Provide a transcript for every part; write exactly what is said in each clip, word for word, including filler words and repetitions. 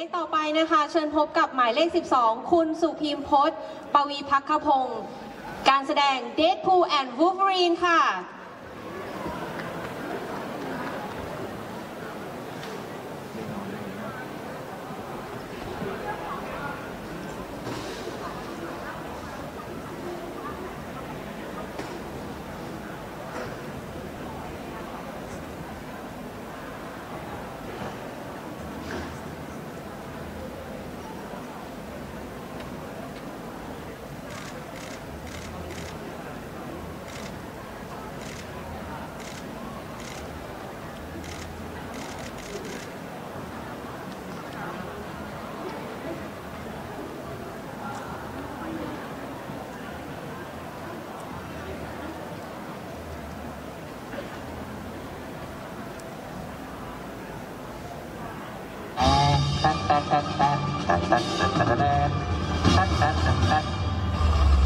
เลขต่อไปนะคะเชิญพบกับหมายเลขสิบสองคุณสุพิมพจน์ปวีภัคคพงศ์การแสดง Deadpool and Wolverine ค่ะ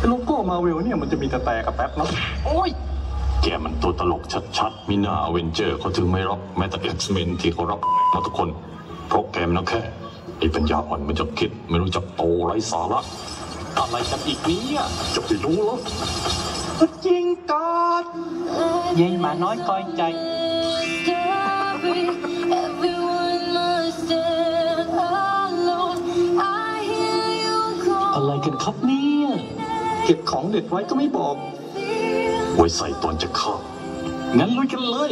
โลโก้มาเวลเนี่ยมันจะมีแต่แต่กับแป๊บเนาะโอ้ยแกมันตัวตลกชัดๆมีหน้าอเวนเจอร์เขาถึงไม่รับแม้แต่เอ็กซ์เมนที่เขารับมาทุกคนเพราะแกมันแค่ไอ้ปัญญาอ่อนมันจะคิดไม่รู้จักโตไร้สาระอะไรกันอีกนี้จะไปรู้หรอจริงกอดเย็นมาน้อยคอยใจอะไรกันครับเนี่ยเก็บของเด็ดไว้ก็ไม่บอกไว้ใส่ตอนจะเข้างั้นลุยกันเลย